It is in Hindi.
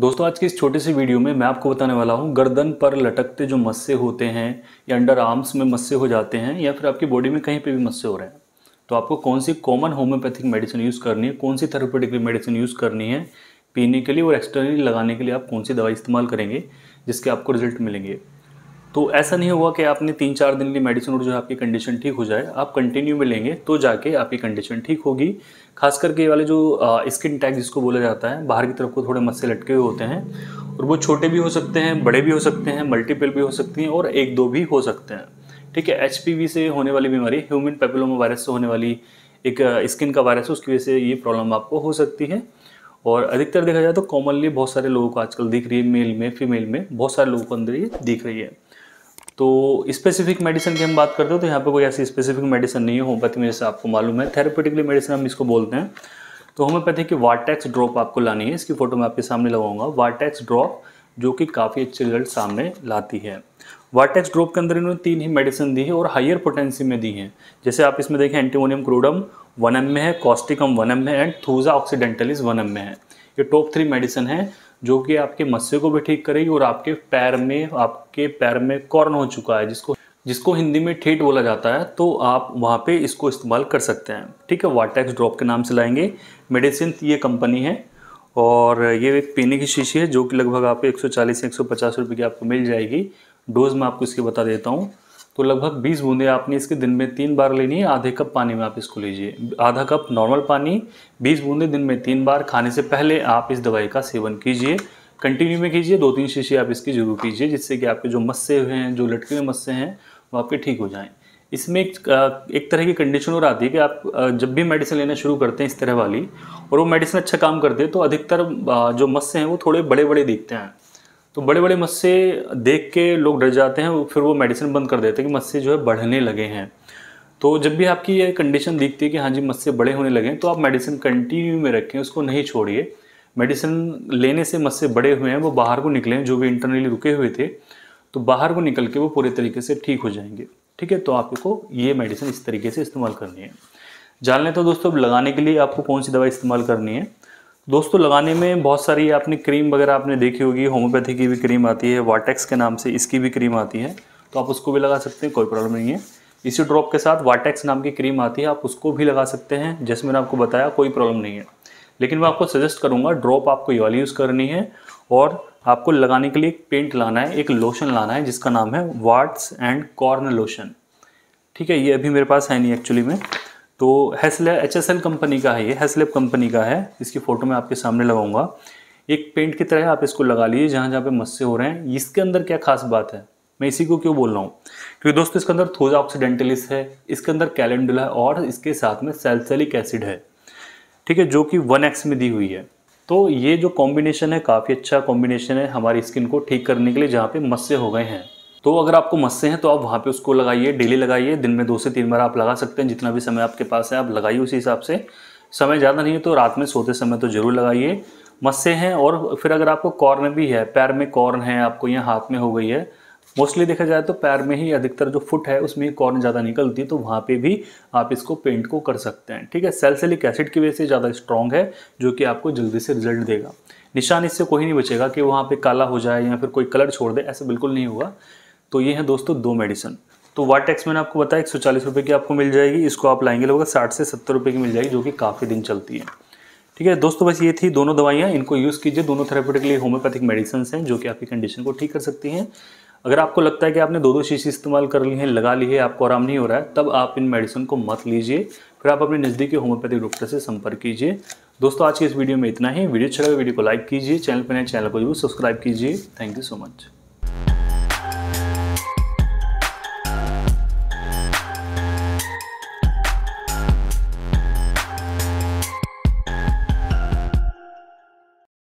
दोस्तों आज के इस छोटे से वीडियो में मैं आपको बताने वाला हूँ गर्दन पर लटकते जो मस्से होते हैं या अंडर आर्म्स में मस्से हो जाते हैं या फिर आपकी बॉडी में कहीं पे भी मस्से हो रहे हैं तो आपको कौन सी कॉमन होम्योपैथिक मेडिसिन यूज़ करनी है, कौन सी थेरेपेटिक मेडिसिन यूज़ करनी है पीने के लिए और एक्सटर्नली लगाने के लिए आप कौन सी दवाई इस्तेमाल करेंगे जिसके आपको रिजल्ट मिलेंगे। तो ऐसा नहीं होगा कि आपने 3-4 दिन के लिए मेडिसिन और जो है आपकी कंडीशन ठीक हो जाए, आप कंटिन्यू में लेंगे तो जाके आपकी कंडीशन ठीक होगी। खास करके वाले जो स्किन टैग जिसको बोला जाता है, बाहर की तरफ को थोड़े मस्से लटके हुए होते हैं और वो छोटे भी हो सकते हैं, बड़े भी हो सकते हैं, मल्टीपल भी हो सकती हैं और 1-2 भी हो सकते हैं। ठीक है, HPV से होने वाली बीमारी, ह्यूमन पेपिलोमा वायरस से होने वाली एक स्किन का वायरस है, उसकी वजह से ये प्रॉब्लम आपको हो सकती है। और अधिकतर देखा जाए तो कॉमनली बहुत सारे लोगों को आजकल दिख रही है, मेल में फीमेल में बहुत सारे लोगों को अंदर ये दिख रही है। तो स्पेसिफिक मेडिसिन की हम बात करते हैं तो यहाँ पे कोई ऐसी स्पेसिफिक मेडिसिन नहीं है होम्योपैथी में, जैसे आपको मालूम है थेरेपेटिकली मेडिसिन हम इसको बोलते हैं। तो होम्योपैथी की वार्टेक्स ड्रॉप आपको लानी है, इसकी फ़ोटो मैं आपके सामने लगाऊंगा। वार्टेक्स ड्रॉप जो कि काफ़ी अच्छे रिजल्ट सामने लाती है। वार्टेक्स ड्रॉप के अंदर इन्होंने 3 ही मेडिसिन दी है और हायर पोटेंसी में दी हैं। जैसे आप इसमें देखें एंटीमोनियम क्रूडम 1 ml में है, कॉस्टिकम 1 ml में है एंड थूजा ऑक्सीडेंटलिस 1 ml में है। ये टॉप 3 मेडिसिन है जो कि आपके मस्से को भी ठीक करेगी और आपके पैर में कॉर्न हो चुका है जिसको हिंदी में ठेठ बोला जाता है, तो आप वहाँ पे इसको इस्तेमाल कर सकते हैं। ठीक है, वार्टेक्स ड्रॉप के नाम से लाएंगे मेडिसिन, ये कंपनी है और ये एक पीने की शीशी है जो कि लगभग आपको 140 से 150 रुपये की आपको मिल जाएगी। डोज मैं आपको इसकी बता देता हूँ, तो लगभग 20 बूंदें आपने इसके दिन में 3 बार लेनी है। आधे कप पानी में आप इसको लीजिए, आधा कप नॉर्मल पानी, 20 बूंदें दिन में 3 बार खाने से पहले आप इस दवाई का सेवन कीजिए। कंटिन्यू में कीजिए, 2-3 शीशी आप इसकी जरूर कीजिए जिससे कि आपके जो मस्से हुए हैं, जो लटके हुए मस्से हैं वो आपके ठीक हो जाएँ। इसमें एक तरह की कंडीशन और आती है कि आप जब भी मेडिसिन लेना शुरू करते हैं इस तरह वाली और वो मेडिसिन अच्छा काम करते हैं तो अधिकतर जो मस्से हैं वो थोड़े बड़े बड़े दिखते हैं, तो बड़े बड़े मस्से देख के लोग डर जाते हैं, फिर वो मेडिसिन बंद कर देते हैं कि मस्से जो है बढ़ने लगे हैं। तो जब भी आपकी ये कंडीशन दिखती है कि हाँ जी मस्से बड़े होने लगे हैं तो आप मेडिसिन कंटिन्यू में रखें, उसको नहीं छोड़िए। मेडिसिन लेने से मस्से बड़े हुए हैं वो बाहर को निकले हैं, जो भी इंटरनली रुके हुए थे तो बाहर को निकल के वो पूरे तरीके से ठीक हो जाएंगे। ठीक है, तो आपको ये मेडिसिन इस तरीके से इस्तेमाल करनी है। जान लें तो दोस्तों लगाने के लिए आपको कौन सी दवाई इस्तेमाल करनी है। दोस्तों लगाने में बहुत सारी आपने क्रीम वगैरह आपने देखी होगी, होम्योपैथी की भी क्रीम आती है, वार्टेक्स के नाम से इसकी भी क्रीम आती है, तो आप उसको भी लगा सकते हैं, कोई प्रॉब्लम नहीं है। इसी ड्रॉप के साथ वार्टेक्स नाम की क्रीम आती है, आप उसको भी लगा सकते हैं। जैसे मैंने आपको बताया कोई प्रॉब्लम नहीं है, लेकिन मैं आपको सजेस्ट करूँगा ड्रॉप आपको ये वाली यूज़ करनी है और आपको लगाने के लिए एक पेंट लाना है, एक लोशन लाना है जिसका नाम है वार्ट्स एंड कॉर्न लोशन। ठीक है, ये अभी मेरे पास है नहीं एक्चुअली में, तो HSL कंपनी का है, ये हैस्लैब कंपनी का है, इसकी फ़ोटो मैं आपके सामने लगाऊंगा। एक पेंट की तरह आप इसको लगा लीजिए जहाँ जहाँ पे मस्से हो रहे हैं। इसके अंदर क्या खास बात है, मैं इसी को क्यों बोल रहा हूँ, क्योंकि दोस्तों इसके अंदर थोजा ऑक्सीडेंटलिस है, इसके अंदर कैलेंडुला है और इसके साथ में सैलिसिलिक एसिड है। ठीक है, जो कि 1x में दी हुई है। तो ये जो कॉम्बिनेशन है काफ़ी अच्छा कॉम्बिनेशन है हमारी स्किन को ठीक करने के लिए जहाँ पर मस्से हो गए हैं। तो अगर आपको मस्से हैं तो आप वहाँ पे उसको लगाइए, डेली लगाइए, दिन में 2 से 3 बार आप लगा सकते हैं, जितना भी समय आपके पास है आप लगाइए उसी हिसाब से। समय ज़्यादा नहीं है तो रात में सोते समय तो ज़रूर लगाइए। मस्से हैं और फिर अगर आपको कॉर्न भी है, पैर में कॉर्न है, आपको यहाँ हाथ में हो गई है, मोस्टली देखा जाए तो पैर में ही अधिकतर जो फुट है उसमें कॉर्न ज़्यादा निकलती है, तो वहाँ पे भी आप इसको पेंट को कर सकते हैं। ठीक है, सैलिसिलिक एसिड की वजह से ज़्यादा स्ट्रॉन्ग है जो कि आपको जल्दी से रिजल्ट देगा। निशान इससे कोई नहीं बचेगा कि वहाँ पर काला हो जाए या फिर कोई कलर छोड़ दे, ऐसा बिल्कुल नहीं होगा। तो ये हैं दोस्तों 2 मेडिसिन। तो वार्टेक्स मैंने आपको बताया 140 रुपये की आपको मिल जाएगी, इसको आप लाएंगे लगभग 60 से 70 रुपये की मिल जाएगी जो कि काफ़ी दिन चलती है। ठीक है दोस्तों, बस ये थी दोनों दवाइयाँ, इनको यूज़ कीजिए। दोनों थेरेपेटिकली होम्योपैथिक मेडिसिन हैं जो कि आपकी कंडीशन को ठीक कर सकती हैं। अगर आपको लगता है कि आपने 2-2 शीशी इस्तेमाल कर ली है, लगा ली है, आपको आराम नहीं हो रहा है, तब आप इन मेडिसिन को मत लीजिए, फिर आप अपने नज़दीकी होम्योपैथिक डॉक्टर से संपर्क कीजिए। दोस्तों आज की इस वीडियो में इतना ही। वीडियो अच्छा लगा वीडियो को लाइक कीजिए, चैनल पर नए चैनल को जरूर सब्सक्राइब कीजिए। Thank you so much.